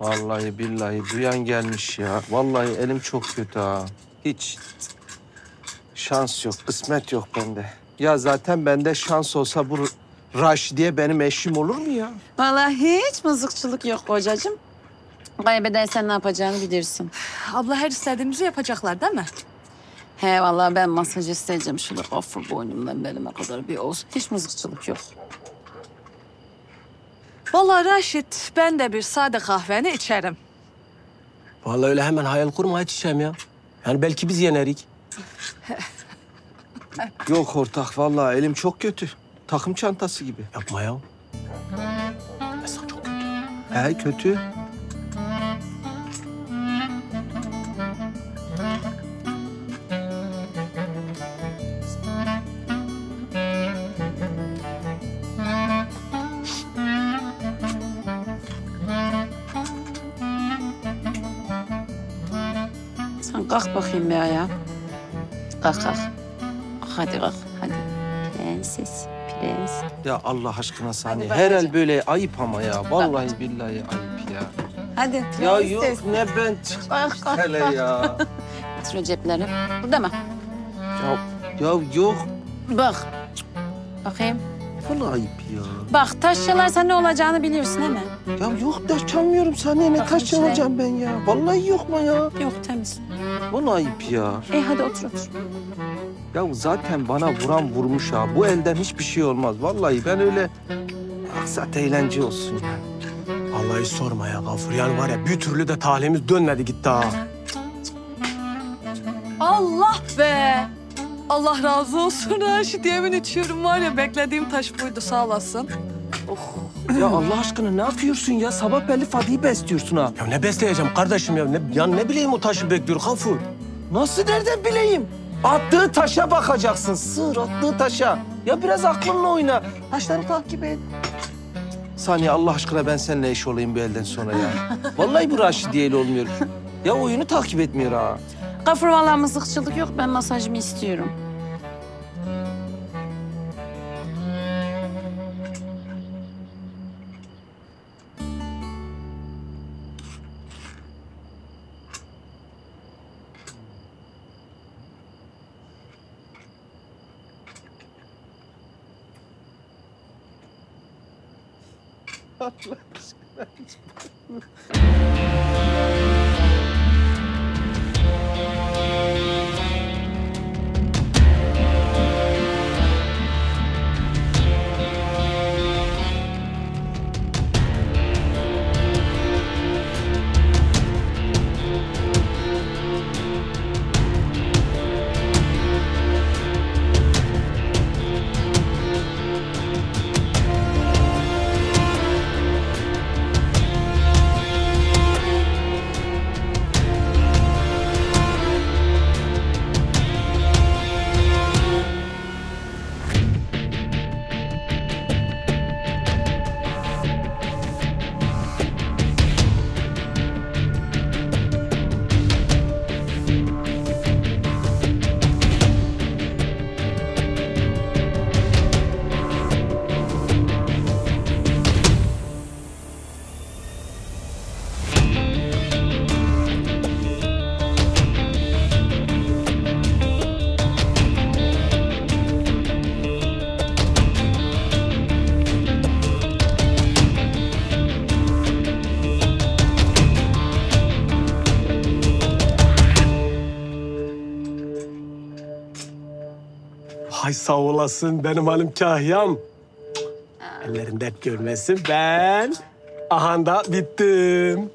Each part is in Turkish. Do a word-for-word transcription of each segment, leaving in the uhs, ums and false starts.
Vallahi billahi duyan gelmiş ya. Vallahi elim çok kötü ha. Hiç şans yok, kısmet yok bende. Ya zaten bende şans olsa bu Raş diye benim eşim olur mu ya? Vallahi hiç mızıkçılık yok kocacığım. Kaybedersen ne yapacağını bilirsin. Abla her istediğimizi yapacaklar değil mi? He vallahi ben masaj isteyeceğim. Şöyle Gaffur boynumdan belime kadar bir olsun. Hiç mızıkçılık yok. Vallahi Raşit, ben de bir sade kahveni içerim. Vallahi öyle hemen hayal kurma, hiç içeyim ya. Yani belki biz yenerik. Yok ortak, vallahi elim çok kötü. Takım çantası gibi. Yapma ya. Mesela çok kötü. He kötü. Sen kalk bakayım ya ya. Kalk kalk. Hadi kalk hadi. Prenses. Ya Allah aşkına saniye. Herhal böyle ayıp ama ya. Vallahi billahi ayıp ya. Hadi. Ya yok ne ben çıkmıştım hele ya. Bütün cepleri. Burada mı? Ya, ya yok. Bak. Bakayım. Vallahi ayıp ya. Bak taş çalarsan ne olacağını biliyorsun değil mi? Ya yok taş çalmıyorum saniye. Ne taş çalacağım ben ya. Vallahi yok mu ya? Yok temiz. Vallahi ayıp ya. E hadi otur otur. Ya zaten bana vuran vurmuş ha. Bu elden hiçbir şey olmaz. Vallahi ben öyle... Aksat eğlence olsun ya. Vallahi sorma ya Gaffur. Yani var ya bir türlü de talihimiz dönmedi gitti ha. Allah be! Allah razı olsun Raşit. Yemin içiyorum var ya beklediğim taş buydu. Sağ olasın. Oh. Ya Allah aşkına ne yapıyorsun ya? Sabah belli Fatih'i besliyorsun ha. Ya ne besleyeceğim kardeşim ya? Ne, ya ne bileyim o taşı bekliyor Gaffur? Nasıl nereden bileyim? Attığı taşa bakacaksın, sığır attığı taşa. Ya biraz aklınla oyna, taşları takip et. Saniye Allah aşkına ben seninle eş olayım bu elden sonra ya. Vallahi bu Raşidiye ile olmuyor. Ya oyunu takip etmiyor ha. Gaffur vallahi mızıkçılık yok, ben masajımı istiyorum. Allah aşkına hiç bakmıyorum. Ay sağ olasın benim hanım kahyam. Ellerim dert görmesin ben. Ahanda bittim.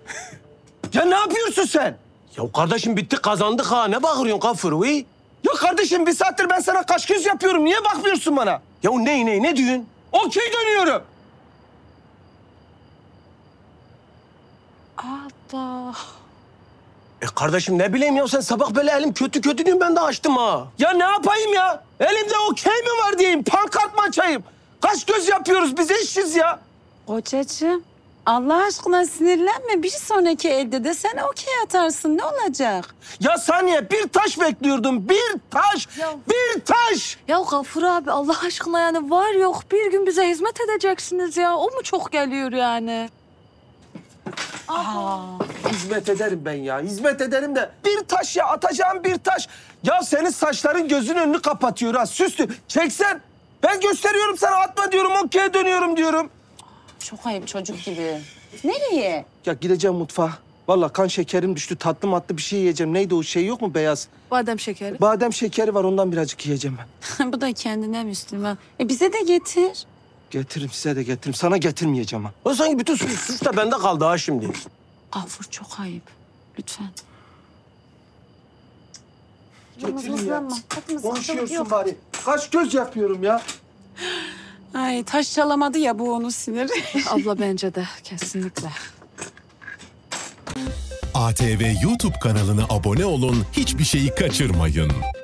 Ya ne yapıyorsun sen? Ya kardeşim bitti kazandık ha. Ne bağırıyorsun Gaffur? Ya kardeşim bir saattir ben sana kaş göz yapıyorum. Niye bakmıyorsun bana? Ya ney ney ne diyorsun? Okey dönüyorum. Allah. E kardeşim ne bileyim ya sen sabah böyle elim kötü kötü diyorsun ben de açtım ha. Ya ne yapayım ya? Elimde okey mi var diyeyim, pankart mı açayım? Kaş göz yapıyoruz biz işsiz ya. Kocacığım Allah aşkına sinirlenme bir sonraki elde de sen okey atarsın ne olacak? Ya saniye bir taş bekliyordum bir taş ya, bir taş. Ya Gaffur abi Allah aşkına yani var yok bir gün bize hizmet edeceksiniz ya o mu çok geliyor yani? Aa. Hizmet ederim ben ya. Hizmet ederim de bir taş ya, atacağım bir taş. Ya senin saçların gözünün önünü kapatıyor ha. Süslü. Çeksen. Ben gösteriyorum sana, atma diyorum, okey'e dönüyorum diyorum. Çok ayıp çocuk gibi. Nereye? Ya gideceğim mutfağa. Vallahi kan şekerim düştü. Tatlı matlı bir şey yiyeceğim. Neydi o şey yok mu beyaz? Badem şekeri. Badem şekeri var, ondan birazcık yiyeceğim ben. Bu da kendine Müslüman. E bize de getir. Getiririm, size de getiririm. Sana getirmeyeceğim ha. O sanki bütün suç, suç da bende kaldı ha şimdi. Gaffur çok ayıp. Lütfen. Mızlanma. Konuşuyorsun bari. Kaç göz yapıyorum ya. Ay taş çalamadı ya, bu onun siniri. Abla bence de kesinlikle. A T V YouTube kanalına abone olun, hiçbir şeyi kaçırmayın.